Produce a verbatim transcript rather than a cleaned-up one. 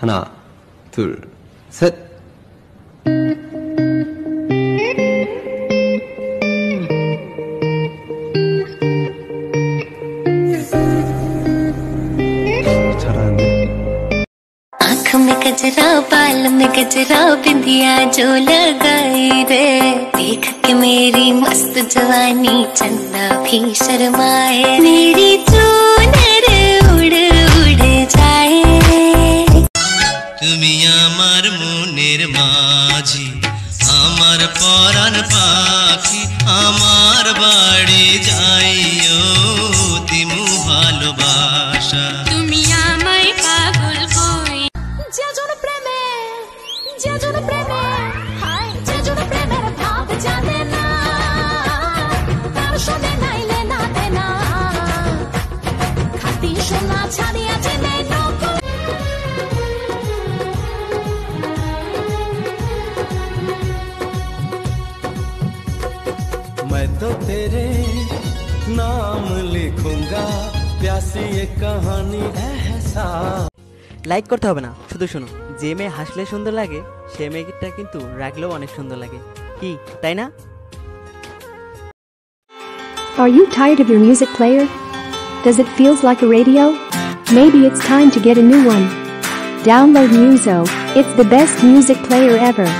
하나, 둘, 셋. 잘하는데. आँखों में कजरा बाल में कजरा बिंदिया जो लगाई रे, देख के मेरी मस्त जवानी चन्ना भी शर्माए, मेरी चूनर उड़ उड़ जाए। তুমি আমার মনের মাঝি আমার পরাণ পাখি আমার বাড়ি যাইও তুমি ভালোবাসা তুমি আমায় পাগল কই যে জন প্রেমে যে জন প্রেমে হায় যে জন প্রেমের ভাব জানে না তার সাথে নাইলে না দেনা খাতি সোনা ছাড়িয়া চলে নকো तो तेरे नाम लिखूंगा प्यासी ये कहानी एहसास लाइक करते হবে না শুধু শোনো যে মেয়ে হাসলে সুন্দর লাগে সেই মেয়েটা কিন্তু রাগলেও অনেক সুন্দর লাগে কি তাই না Are you tired of your music player? Does it feels like a radio? Maybe it's time to get a new one. Download Muzo. It's the best music player ever.